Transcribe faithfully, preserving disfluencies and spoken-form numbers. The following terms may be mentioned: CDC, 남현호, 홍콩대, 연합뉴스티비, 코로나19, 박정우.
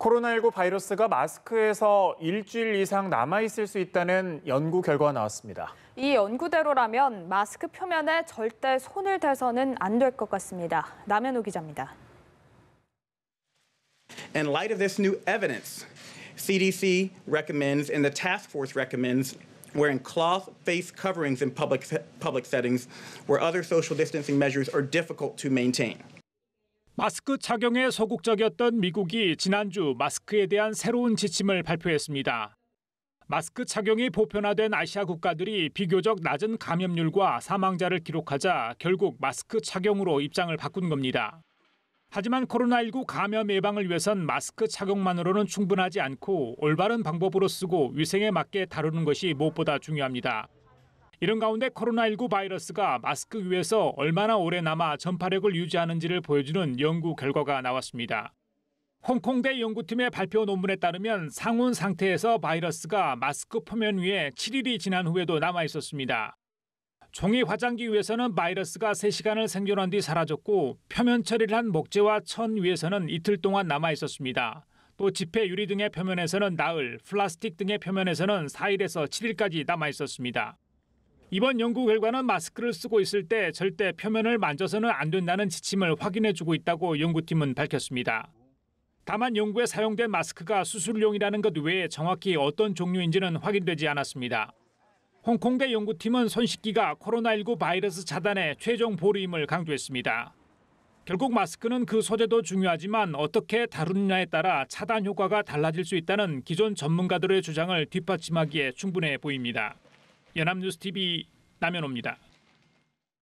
코로나십구 바이러스가 마스크에서 일주일 이상 남아있을 수 있다는 연구 결과가 나왔습니다. 이 연구대로라면 마스크 표면에 절대 손을 대서는 안 될 것 같습니다. 남현호 기자입니다. In light of this new evidence, C D C recommends and the task force recommends wearing cloth face coverings in public public settings where other social distancing measures are difficult to maintain. 마스크 착용에 소극적이었던 미국이 지난주 마스크에 대한 새로운 지침을 발표했습니다. 마스크 착용이 보편화된 아시아 국가들이 비교적 낮은 감염률과 사망자를 기록하자 결국 마스크 착용으로 입장을 바꾼 겁니다. 하지만 코로나십구 감염 예방을 위해선 마스크 착용만으로는 충분하지 않고 올바른 방법으로 쓰고 위생에 맞게 다루는 것이 무엇보다 중요합니다. 이런 가운데 코로나십구 바이러스가 마스크 위에서 얼마나 오래 남아 전파력을 유지하는지를 보여주는 연구 결과가 나왔습니다. 홍콩대 연구팀의 발표 논문에 따르면 상온 상태에서 바이러스가 마스크 표면 위에 칠 일이 지난 후에도 남아 있었습니다. 종이 화장기 위에서는 바이러스가 세 시간을 생존한 뒤 사라졌고 표면 처리를 한 목재와 천 위에서는 이틀 동안 남아 있었습니다. 또 지폐 유리 등의 표면에서는 나흘, 플라스틱 등의 표면에서는 사 일에서 칠 일까지 남아 있었습니다. 이번 연구 결과는 마스크를 쓰고 있을 때 절대 표면을 만져서는 안 된다는 지침을 확인해주고 있다고 연구팀은 밝혔습니다. 다만 연구에 사용된 마스크가 수술용이라는 것 외에 정확히 어떤 종류인지는 확인되지 않았습니다. 홍콩대 연구팀은 손 씻기가 코로나십구 바이러스 차단의 최종 보루임을 강조했습니다. 결국 마스크는 그 소재도 중요하지만 어떻게 다루느냐에 따라 차단 효과가 달라질 수 있다는 기존 전문가들의 주장을 뒷받침하기에 충분해 보입니다. 연합뉴스티비 남현호입니다.